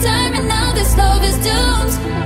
Time and now this love is doomed.